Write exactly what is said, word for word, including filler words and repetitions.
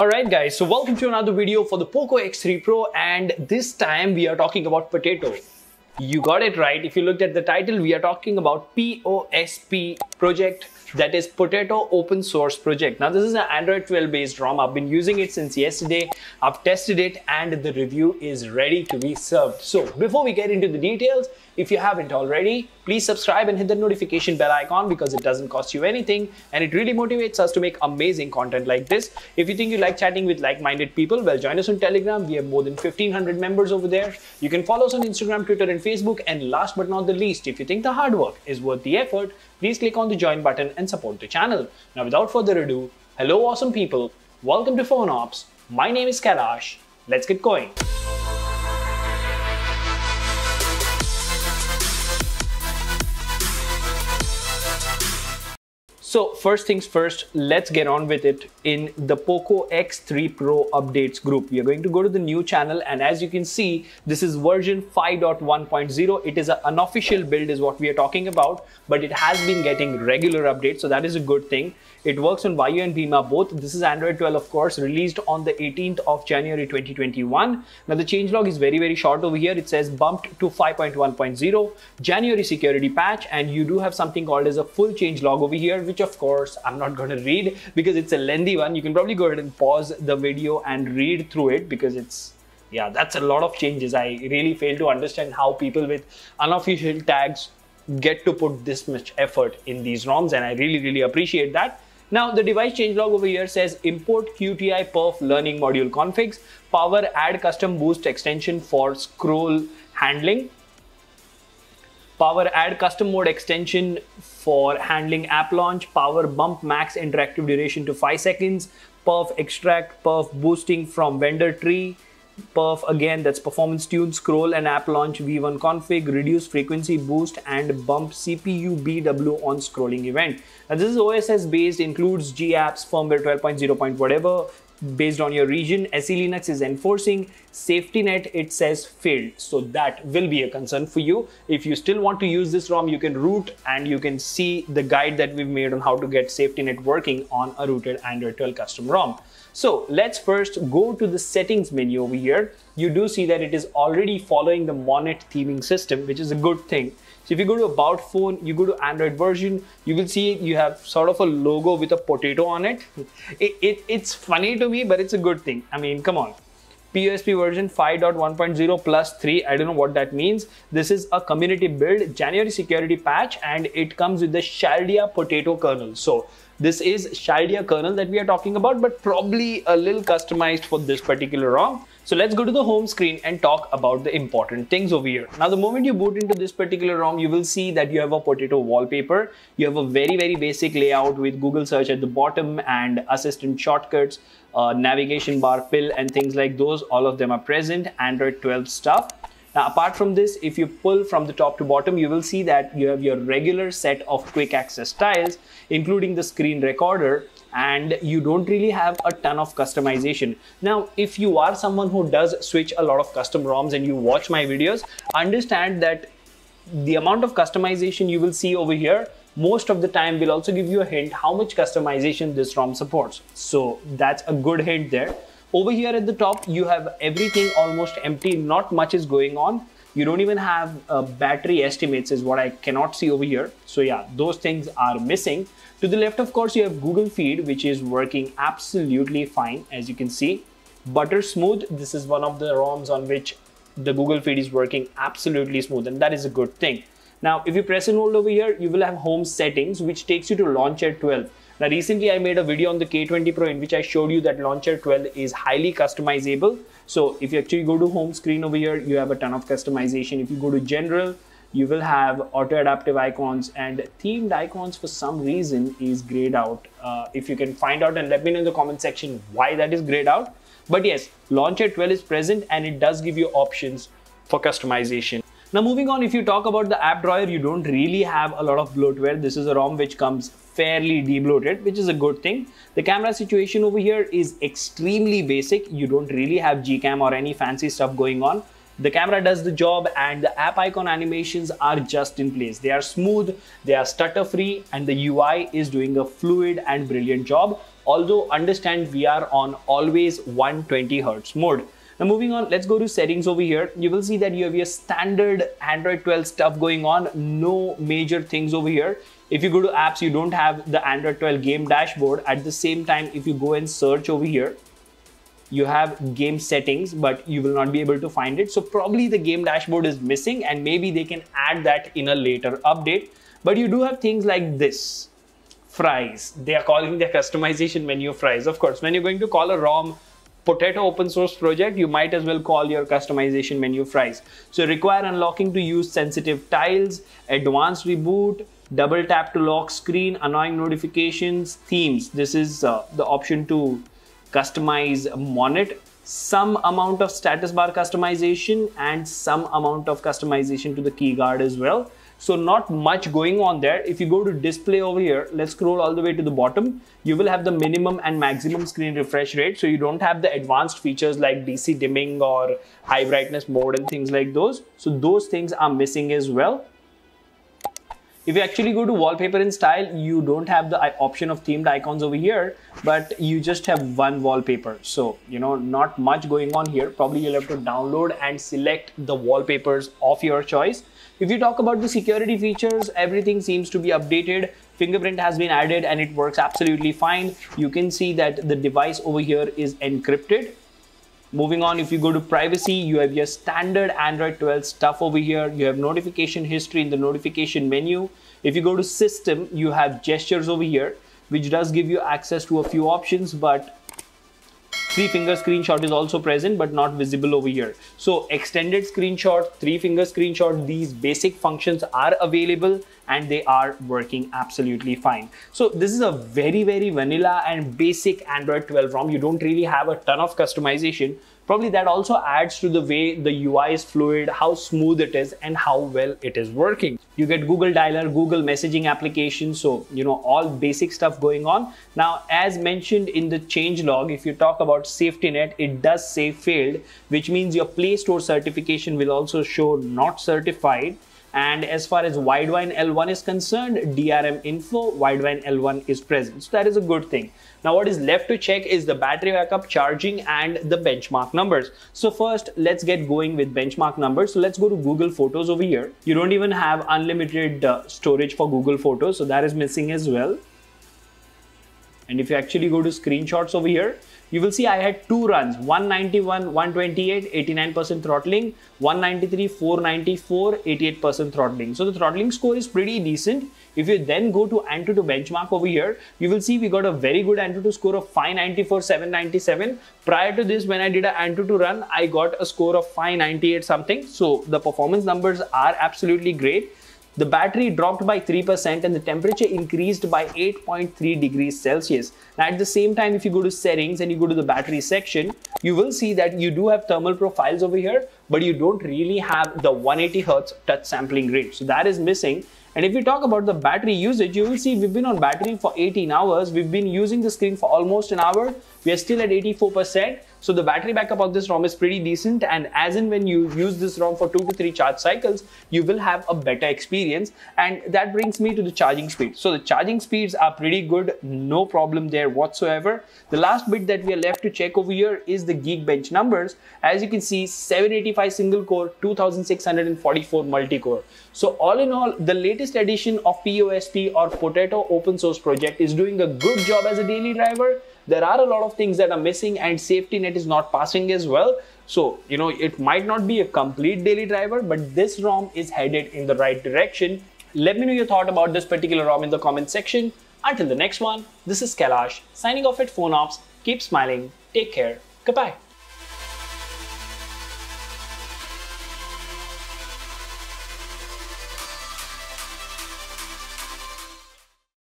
Alright guys, so welcome to another video for the Poco X three Pro, and this time we are talking about potato. You got it right. If you looked at the title, we are talking about P O S P project, that is Potato Open Source Project. Now this is an Android twelve based ROM. I've been using it since yesterday. I've tested it and the review is ready to be served. So before we get into the details, if you haven't already, please subscribe and hit the notification bell icon because it doesn't cost you anything and it really motivates us to make amazing content like this. If you think you like chatting with like-minded people, well, join us on Telegram. We have more than fifteen hundred members over there. You can follow us on Instagram, Twitter, and Facebook. And last but not the least, if you think the hard work is worth the effort, please click on the join button and support the channel. Now, without further ado, hello awesome people. Welcome to PhoneOps. My name is Kailash. Let's get going. So first things first, let's get on with it. In the Poco X three Pro updates group, we are going to go to the new channel, and as you can see, this is version five point one point zero. It is an unofficial build is what we are talking about, but it has been getting regular updates, so that is a good thing. It works on Vayu and Bhima both. This is Android twelve, of course, released on the eighteenth of January twenty twenty-one. Now the changelog is very, very short over here. It says bumped to five point one point zero, January security patch, and you do have something called as a full changelog over here, which of course I'm not going to read because it's a lengthy one. You can probably go ahead and pause the video and read through it because it's, yeah, that's a lot of changes. I really fail to understand how people with unofficial tags get to put this much effort in these ROMs, and I really, really appreciate that. Now the device changelog over here says import Q T I perf learning module configs, power add custom boost extension for scroll handling, power add custom mode extension for handling app launch, power bump max interactive duration to five seconds, perf extract, perf boosting from vendor tree, perf again, that's performance tune, scroll and app launch V one config, reduce frequency boost and bump C P U B W on scrolling event. Now this is O S S based, includes GApps, firmware twelve point zero. whatever, based on your region. S E Linux is enforcing. Safety net, it says failed. So that will be a concern for you. If you still want to use this ROM, you can root and you can see the guide that we've made on how to get safety net working on a rooted Android twelve custom ROM. So let's first go to the settings menu over here. You do see that it is already following the Monet theming system, which is a good thing. So if you go to about phone, you go to Android version, you will see you have sort of a logo with a potato on it. It, it it's funny to me, but it's a good thing. I mean, come on. P O S P version five point one point zero plus three. I don't know what that means. This is a community build, January security patch, and it comes with the Shaldia potato kernel. So this is Shaldia kernel that we are talking about, but probably a little customized for this particular ROM. So let's go to the home screen and talk about the important things over here. Now, the moment you boot into this particular ROM, you will see that you have a potato wallpaper. You have a very, very basic layout with Google search at the bottom and assistant shortcuts, uh, navigation bar, pill and things like those. All of them are present, Android twelve stuff. Now, apart from this, if you pull from the top to bottom, you will see that you have your regular set of quick access tiles, including the screen recorder. And you don't really have a ton of customization. Now, if you are someone who does switch a lot of custom ROMs and you watch my videos, understand that the amount of customization you will see over here most of the time will also give you a hint how much customization this ROM supports. So that's a good hint there. Over here at the top, you have everything almost empty. Not much is going on. You don't even have uh, battery estimates is what I cannot see over here. So yeah, those things are missing. To the left, of course, you have Google Feed, which is working absolutely fine, as you can see. Butter Smooth, this is one of the ROMs on which the Google Feed is working absolutely smooth, and that is a good thing. Now, if you press and hold over here, you will have home settings, which takes you to Launcher twelve. Now, recently I made a video on the K twenty Pro in which I showed you that Launcher twelve is highly customizable. So if you actually go to home screen over here, you have a ton of customization. If you go to general, you will have auto adaptive icons, and themed icons for some reason is grayed out. Uh, if you can find out and let me know in the comment section why that is grayed out. But yes, Launcher twelve is present and it does give you options for customization. Now moving on, if you talk about the app drawer, you don't really have a lot of bloatware. This is a ROM which comes fairly debloated, which is a good thing. The camera situation over here is extremely basic. You don't really have Gcam or any fancy stuff going on. The camera does the job and the app icon animations are just in place. They are smooth, they are stutter free, and the U I is doing a fluid and brilliant job. Although understand we are on always one twenty hertz mode. Now moving on, let's go to settings over here. You will see that you have your standard Android twelve stuff going on, no major things over here. If you go to apps, you don't have the Android twelve game dashboard. At the same time, if you go and search over here, you have game settings, but you will not be able to find it. So probably the game dashboard is missing and maybe they can add that in a later update. But you do have things like this, Fries. They are calling their customization menu Fries. Of course, when you're going to call a ROM Potato Open Source Project, you might as well call your customization menu Fries. So require unlocking to use sensitive tiles, advanced reboot, double tap to lock screen, annoying notifications, themes. This is uh, the option to customize Monet, some amount of status bar customization and some amount of customization to the key guard as well. So not much going on there. If you go to display over here, let's scroll all the way to the bottom. You will have the minimum and maximum screen refresh rate. So you don't have the advanced features like D C dimming or high brightness mode and things like those. So those things are missing as well. If you actually go to wallpaper and style, you don't have the option of themed icons over here, but you just have one wallpaper. So, you know, not much going on here. Probably you'll have to download and select the wallpapers of your choice. If you talk about the security features, everything seems to be updated. Fingerprint has been added and it works absolutely fine. You can see that the device over here is encrypted. Moving on, if you go to privacy, you have your standard Android twelve stuff over here. You have notification history in the notification menu. If you go to system, you have gestures over here, which does give you access to a few options, but three finger screenshot is also present, but not visible over here. So extended screenshot, three finger screenshot, these basic functions are available and they are working absolutely fine. So this is a very, very vanilla and basic Android twelve ROM. You don't really have a ton of customization. Probably that also adds to the way the U I is fluid, how smooth it is and how well it is working. You get Google Dialer, Google messaging application. So, you know, all basic stuff going on. Now, as mentioned in the changelog, if you talk about safety net, it does say failed, which means your Play Store certification will also show not certified. And as far as Widevine L one is concerned, D R M info, Widevine L one is present. So that is a good thing. Now what is left to check is the battery backup, charging and the benchmark numbers. So first, let's get going with benchmark numbers. So let's go to Google Photos over here. You don't even have unlimited uh, storage for Google Photos. So that is missing as well. And if you actually go to screenshots over here, you will see I had two runs, one ninety-one, one twenty-eight, eighty-nine percent throttling, one ninety-three, four ninety-four, eighty-eight percent throttling. So the throttling score is pretty decent. If you then go to Antutu benchmark over here, you will see we got a very good Antutu score of five ninety-four, seven ninety-seven. Prior to this, when I did an Antutu run, I got a score of five ninety-eight something. So the performance numbers are absolutely great. The battery dropped by three percent and the temperature increased by eight point three degrees Celsius. Now at the same time, if you go to settings and you go to the battery section, you will see that you do have thermal profiles over here, but you don't really have the one eighty hertz touch sampling rate. So that is missing. And if you talk about the battery usage, you will see we've been on battery for eighteen hours. We've been using the screen for almost an hour. We are still at eighty-four percent. So the battery backup of this ROM is pretty decent. And as and when you use this ROM for two to three charge cycles, you will have a better experience. And that brings me to the charging speed. So the charging speeds are pretty good. No problem there whatsoever. The last bit that we are left to check over here is the Geekbench numbers. As you can see, seven eighty-five single core, two thousand six hundred forty-four multi-core. So all in all, the latest Latest edition of P O S P or Potato Open Source Project is doing a good job as a daily driver. There are a lot of things that are missing and safety net is not passing as well. So, you know, it might not be a complete daily driver, but this ROM is headed in the right direction. Let me know your thought about this particular ROM in the comment section. Until the next one, this is Kailash signing off at PhoneOps. Keep smiling. Take care. Goodbye.